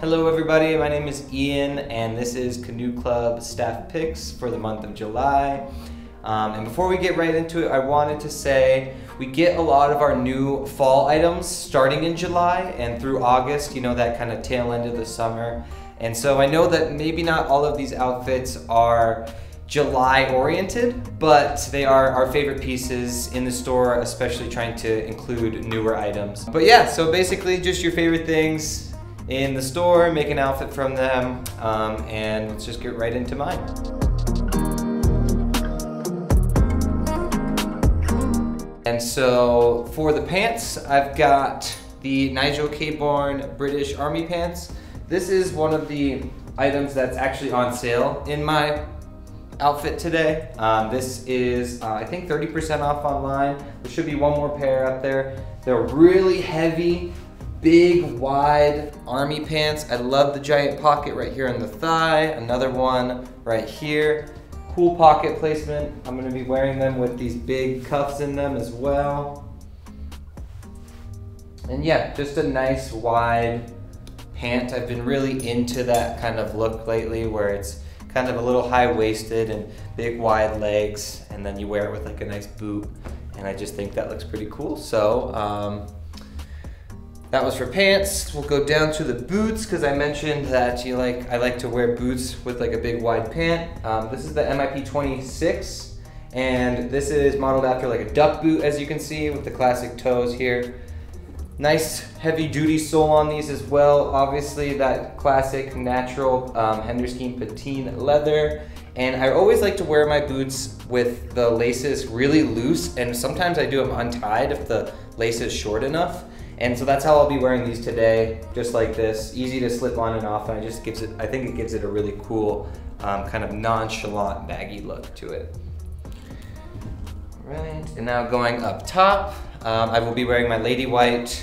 Hello everybody, my name is Ian and this is Canoe Club Staff Picks for the month of July. And before we get right into it, I wanted to say we get a lot of our new fall items starting in July and through August, you know, that kind of tail end of the summer. And so I know that maybe not all of these outfits are July oriented, but they are our favorite pieces in the store, especially trying to include newer items. But yeah, so basically just your favorite things in the store, make an outfit from them, and let's just get right into mine. And so for the pants, I've got the Nigel Cabourn British Army pants. This is one of the items that's actually on sale in my outfit today. This is, I think 30% off online. There should be one more pair up there. They're really heavy, big, wide army pants. I love the giant pocket right here on the thigh. Another one right here. Cool pocket placement. I'm gonna be wearing them with these big cuffs in them as well. And yeah, just a nice wide pant. I've been really into that kind of look lately where it's kind of a little high-waisted and big wide legs, and then you wear it with like a nice boot, and I just think that looks pretty cool. So that was for pants. We'll go down to the boots, because I mentioned that I like to wear boots with like a big wide pant. This is the MIP-26, and this is modeled after like a duck boot, as you can see, with the classic toes here. Nice heavy duty sole on these as well. Obviously that classic natural Hender Scheme patine leather. And I always like to wear my boots with the laces really loose, and sometimes I do them untied if the lace is short enough. And so that's how I'll be wearing these today, just like this. Easy to slip on and off, and it just gives it, I think it gives it a really cool kind of nonchalant baggy look to it. All right, and now going up top, I will be wearing my Lady White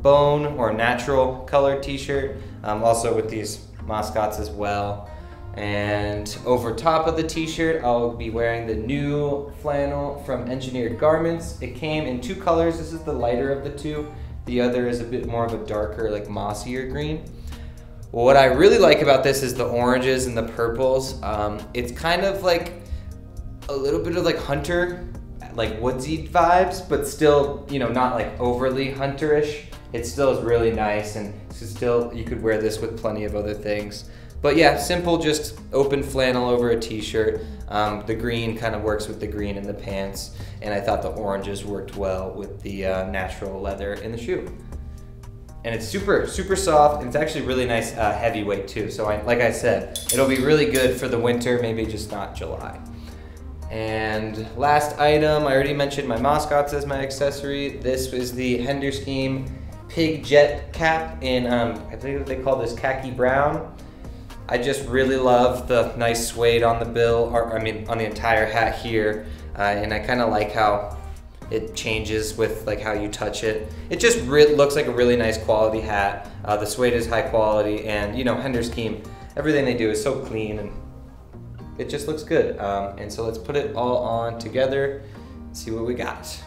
Bone or natural color t-shirt, also with these mascots as well. And over top of the t-shirt, I'll be wearing the new flannel from Engineered Garments. It came in two colors. This is the lighter of the two. The other is a bit more of a darker, like mossier green. Well, what I really like about this is the oranges and the purples. It's kind of like a little bit of like hunter, like woodsy vibes, but still, you know, not like overly hunterish. It still is really nice, and still you could wear this with plenty of other things. But yeah, simple, just open flannel over a t-shirt. The green kind of works with the green in the pants, and I thought the oranges worked well with the natural leather in the shoe. And it's super, super soft, and it's actually really nice heavyweight too. So like I said, it'll be really good for the winter, maybe just not July. And last item, I already mentioned my mascots as my accessory. This was the Hender Scheme Pig Jet Cap in, I believe they call this khaki brown. I just really love the nice suede on the bill, or I mean on the entire hat here. And I kind of like how it changes with like how you touch it. It just looks like a really nice quality hat. The suede is high quality, and you know, Hender Scheme, everything they do is so clean, and it just looks good. And so let's put it all on together and see what we got.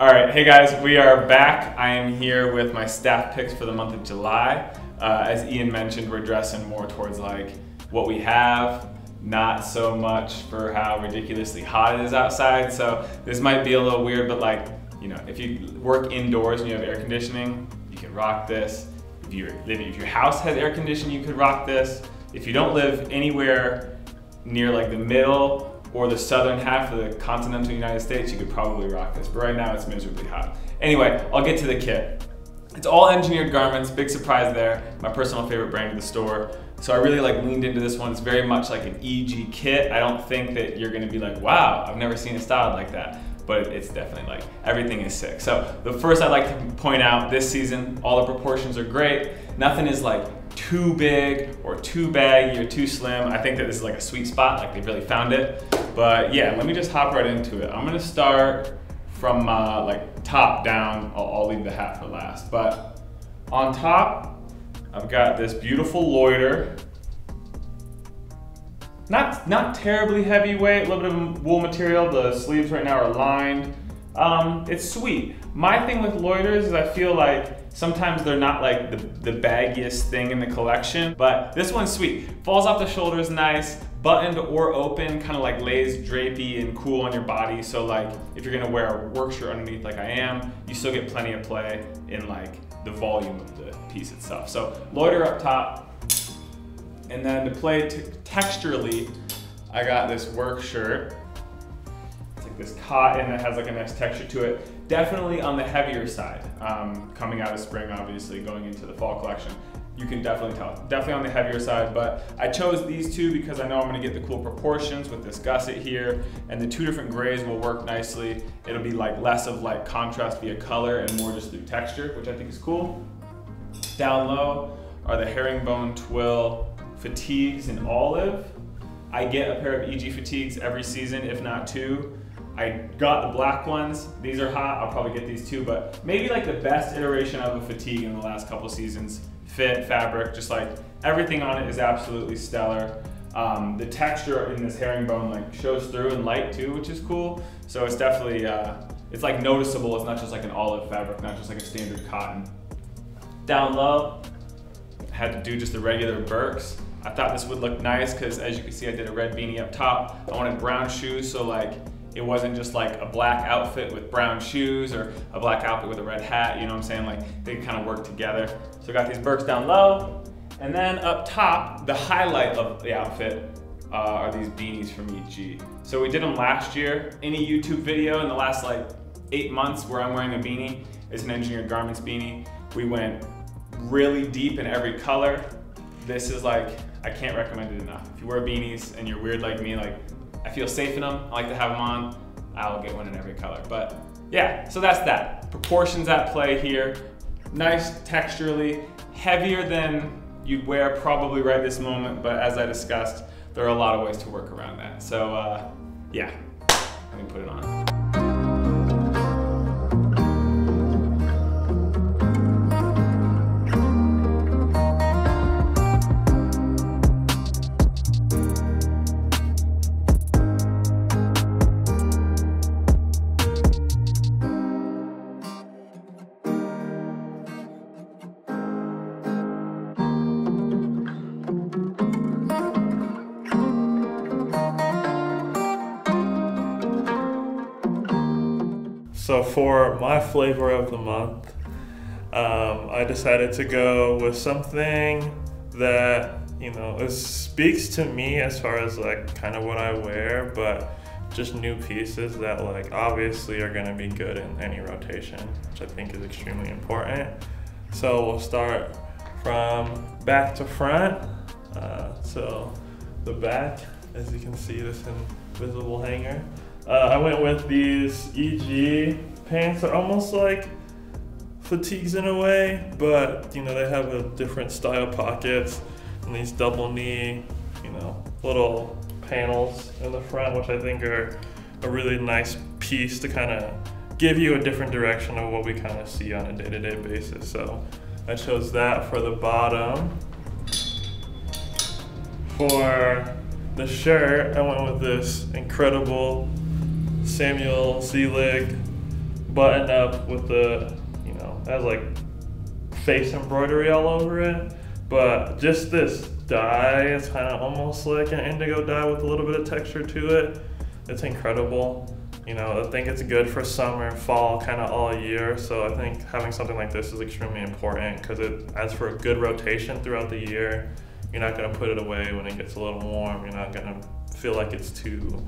All right, hey guys, we are back. I am here with my staff picks for the month of July. As Ian mentioned, we're dressing more towards like what we have, not so much for how ridiculously hot it is outside. So this might be a little weird, but like, you know, if you work indoors and you have air conditioning, you can rock this. If your house has air conditioning, you could rock this. If you don't live anywhere near like the middle or the southern half of the continental United States, you could probably rock this, but right now it's miserably hot. Anyway, I'll get to the kit. It's all Engineered Garments, big surprise there, my personal favorite brand of the store. So I really like leaned into this one. It's very much like an EG kit. I don't think that you're gonna be like, wow, I've never seen a style like that. but it's definitely like everything is sick. So the first I'd like to point out this season, all the proportions are great. Nothing is like too big or too baggy or too slim. I think that this is like a sweet spot, like they've really found it. But yeah, let me just hop right into it. I'm gonna start from like top down. I'll leave the hat for last. But on top, I've got this beautiful loiter. Not terribly heavyweight, a little bit of wool material. The sleeves right now are lined. It's sweet. My thing with loiters is I feel like sometimes they're not like the baggiest thing in the collection, but this one's sweet. Falls off the shoulders nice, buttoned or open, kind of like lays drapey and cool on your body. So like if you're gonna wear a work shirt underneath like I am, you still get plenty of play in like the volume of the piece itself. So loiter up top. And then to play texturally, I got this work shirt. It's like this cotton that has like a nice texture to it. Definitely on the heavier side. Coming out of spring, obviously, going into the fall collection, you can definitely tell. Definitely on the heavier side, but I chose these two because I know I'm gonna get the cool proportions with this gusset here, and the two different grays will work nicely. It'll be like less of like contrast via color and more just through texture, which I think is cool. Down low are the herringbone twill fatigues in olive. I get a pair of EG fatigues every season, if not two. I got the black ones. These are hot. I'll probably get these too, but maybe like the best iteration of a fatigue in the last couple seasons. Fit, fabric, just like everything on it is absolutely stellar. The texture in this herringbone like shows through in light too, which is cool. So it's definitely, it's like noticeable. It's not just like an olive fabric, not just like a standard cotton. Down low, had to do just the regular Birks. I thought this would look nice because as you can see I did a red beanie up top. I wanted brown shoes so like it wasn't just like a black outfit with brown shoes or a black outfit with a red hat, you know what I'm saying? Like they kind of work together. So I got these Birks down low, and then up top, the highlight of the outfit are these beanies from EG. So we did them last year. Any YouTube video in the last like 8 months where I'm wearing a beanie, it's an Engineered Garments beanie. We went really deep in every color. This is like, I can't recommend it enough. If you wear beanies and you're weird like me, like I feel safe in them, I like to have them on, I'll get one in every color. But yeah, so that's that. Proportions at play here. Nice texturally, heavier than you'd wear probably right this moment, but as I discussed, there are a lot of ways to work around that. So yeah, let me put it on. So for my flavor of the month, I decided to go with something that, you know, it speaks to me as far as like kind of what I wear, but just new pieces that like obviously are gonna be good in any rotation, which I think is extremely important. So we'll start from back to front. So the back, as you can see, this invisible hanger. I went with these EG pants. They're almost like fatigues in a way, but you know, they have a different style pockets and these double knee, you know, little panels in the front, which I think are a really nice piece to kind of give you a different direction of what we kind of see on a day-to-day basis. So I chose that for the bottom. For the shirt, I went with this incredible Samuel Zelig button up with the, you know, it has like face embroidery all over it, but just this dye, it's kind of almost like an indigo dye with a little bit of texture to it. It's incredible. You know, I think it's good for summer, fall, kind of all year. So I think having something like this is extremely important because it adds for a good rotation throughout the year. You're not gonna put it away when it gets a little warm. You're not gonna feel like it's too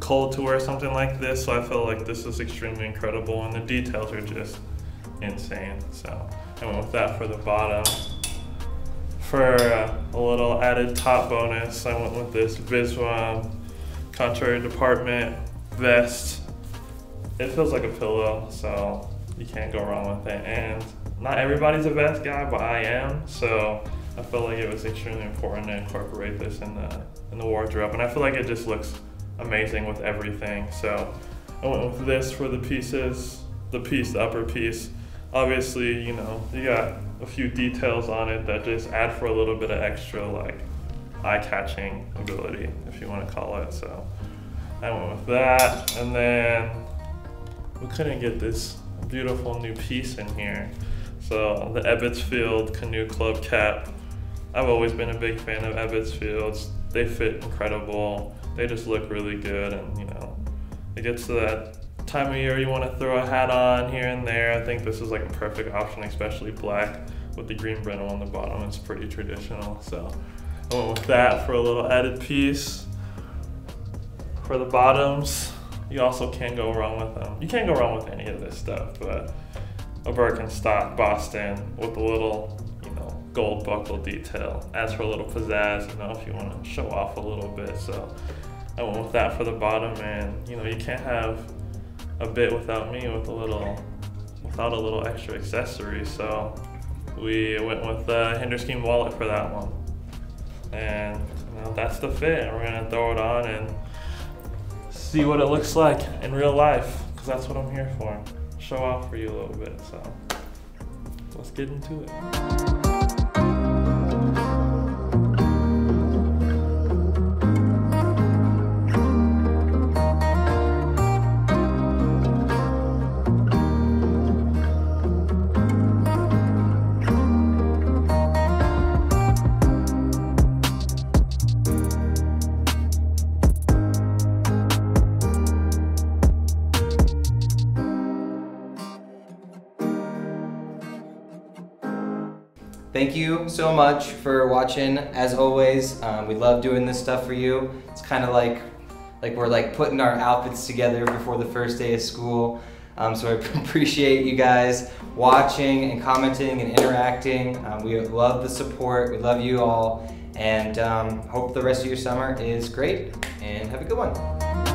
cold to wear something like this, so I feel like this is extremely incredible and the details are just insane. So I went with that for the bottom. For a little added top bonus, I went with this Visvim Contrary Department vest. It feels like a pillow, so you can't go wrong with it. And not everybody's a vest guy, but I am, so I feel like it was extremely important to incorporate this in the wardrobe. And I feel like it just looks amazing with everything. So I went with this for the pieces, the upper piece. Obviously, you know, you got a few details on it that just add for a little bit of extra, like, eye-catching ability, if you want to call it. So I went with that, and then we couldn't get this beautiful new piece in here. So the Ebbets Field Canoe Club cap. I've always been a big fan of Ebbets Fields. They fit incredible. They just look really good, and you know, it gets to that time of year you want to throw a hat on here and there. I think this is like a perfect option, especially black with the green brim on the bottom. It's pretty traditional, so I went with that for a little added piece. For the bottoms, you also can't go wrong with them. You can't go wrong with any of this stuff, but a Birkenstock Boston with a little, you know, gold buckle detail adds for a little pizzazz, you know, if you want to show off a little bit. So I went with that for the bottom, and you know, you can't have a bit without me without a little extra accessory. So we went with the Hender Scheme wallet for that one, and you know, that's the fit. We're gonna throw it on and see what it looks like in real life, because that's what I'm here for. Show off for you a little bit. So let's get into it. Thank you so much for watching. As always, we love doing this stuff for you. It's kind of like we're like putting our outfits together before the first day of school. So I appreciate you guys watching and commenting and interacting. We love the support. We love you all, and hope the rest of your summer is great, and have a good one.